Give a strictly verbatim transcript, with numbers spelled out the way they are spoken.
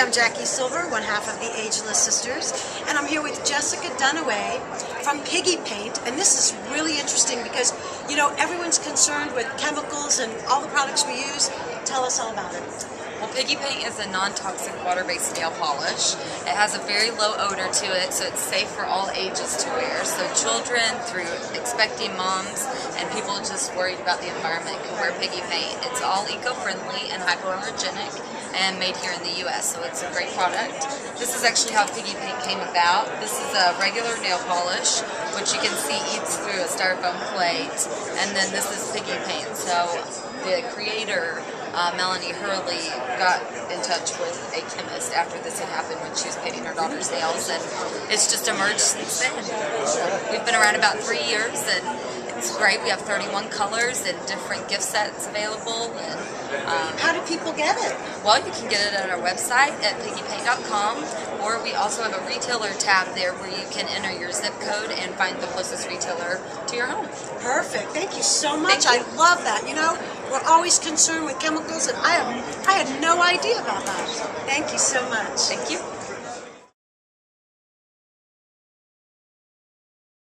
Hi, I'm Jackie Silver, one half of the Ageless Sisters, and I'm here with Jessica Dunnaway from Piggy Paint, and this is really interesting because, you know, everyone's concerned with chemicals and all the products we use. Tell us all about it. Well, Piggy Paint is a non-toxic water-based nail polish. It has a very low odor to it, so it's safe for all ages to wear. So children through expecting moms and people just worried about the environment can wear Piggy Paint. It's all eco-friendly and hypoallergenic and made here in the U S, so it's a great product. This is actually how Piggy Paint came about. This is a regular nail polish, which you can see eats through a styrofoam plate, and then this is Piggy Paint. So the creator, Uh, Melanie Hurley, got in touch with a chemist after this had happened when she was painting her daughter's nails, and it's just emerged since then. So we've been around about three years, and it's great. We have thirty-one colors and different gift sets available. And, um, how do people get it? Well, you can get it on our website at Piggy Paint dot com, or we also have a retailer tab there where you can enter your zip code and find the closest retailer to your home. Perfect. Thank you so much. You. I love that. You know, we're always concerned with chemicals, and I, have, I had no idea about that. Thank you so much. Thank you.